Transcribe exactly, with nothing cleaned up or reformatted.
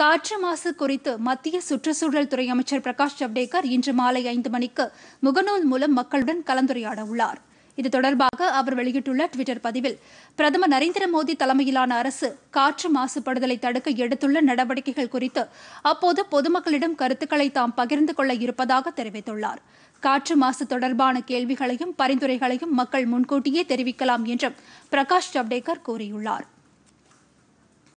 காற்று மாசு குறித்து மத்திய சுற்றுச்சூழல் துறை அமைச்சர் பிரகாஷ் ஜவ்டேகர் இன்று மாலை ஐந்து மணிக்கு முகநூல் மூலம் மக்களுடன் கலந்துரையாட உள்ளார். இது தொடர்பாக அவர் வெளியிட்டுள்ள ட்விட்டர் பதிவில், பிரதமர் நரேந்திர மோடி தலைமையிலான அரசு காற்று மாசுபடுதலை தடுக்க எடுத்துள்ள நடவடிக்கைகள் குறித்து அப்போது பொதுமக்களிடம் கருத்துக்களை தாம் பகிர்ந்து கொள்ள இருப்பதாக தெரிவித்துள்ளார். காற்று மாசு தொடர்பான கேள்விகளையும் பரிந்துரைகளையும் மக்கள் முன்கூட்டியே தெரிவிக்கலாம் என்றும் பிரகாஷ் ஜவ்டேகர் கூறியுள்ளார்.